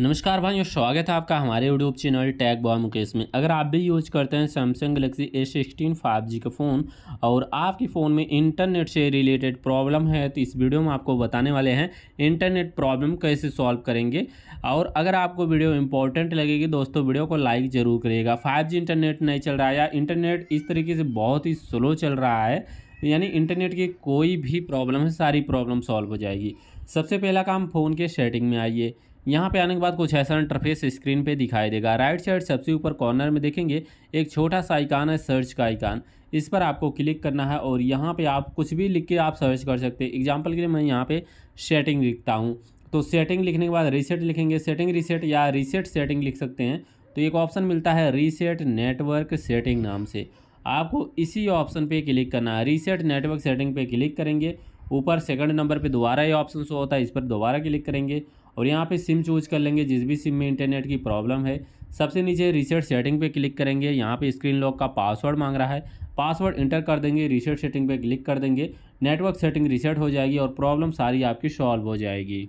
नमस्कार भाइयों, स्वागत है आपका हमारे YouTube channel tag boy Mukesh में। अगर आप भी यूज करते हैं सैमसंग गलेक्सी A16 5G का फ़ोन और आपके फ़ोन में इंटरनेट से रिलेटेड प्रॉब्लम है तो इस वीडियो में आपको बताने वाले हैं इंटरनेट प्रॉब्लम कैसे सॉल्व करेंगे। और अगर आपको वीडियो इंपॉर्टेंट लगेगी दोस्तों, वीडियो को लाइक ज़रूर करिएगा। 5G इंटरनेट नहीं चल रहा है या इंटरनेट इस तरीके से बहुत ही स्लो चल रहा है, यानी इंटरनेट की कोई भी प्रॉब्लम है सारी प्रॉब्लम सॉल्व हो जाएगी। सबसे पहला काम, फ़ोन के सेटिंग में आइए। यहाँ पे आने के बाद कुछ ऐसा इंटरफेस स्क्रीन पे दिखाई देगा। राइट साइड सबसे ऊपर कॉर्नर में देखेंगे एक छोटा सा आइकान है, सर्च का आइकान। इस पर आपको क्लिक करना है और यहाँ पे आप कुछ भी लिख के आप सर्च कर सकते हैं। एग्जांपल के लिए मैं यहाँ पे सेटिंग लिखता हूँ, तो सेटिंग लिखने के बाद रीसेट लिखेंगे, सेटिंग रीसेट या रीसेट सेटिंग लिख सकते हैं। तो एक ऑप्शन मिलता है रीसेट नेटवर्क सेटिंग नाम से, आपको इसी ऑप्शन पर क्लिक करना है। रीसेट नेटवर्क सेटिंग पर क्लिक करेंगे, ऊपर सेकंड नंबर पे दोबारा ये ऑप्शन शो होता है, इस पर दोबारा क्लिक करेंगे और यहाँ पे सिम चूज कर लेंगे जिस भी सिम में इंटरनेट की प्रॉब्लम है। सबसे नीचे रीसेट सेटिंग पे क्लिक करेंगे, यहाँ पे स्क्रीन लॉक का पासवर्ड मांग रहा है, पासवर्ड इंटर कर देंगे, रीसेट सेटिंग पे क्लिक कर देंगे, नेटवर्क सेटिंग रीसेट हो जाएगी और प्रॉब्लम सारी आपकी सॉल्व हो जाएगी।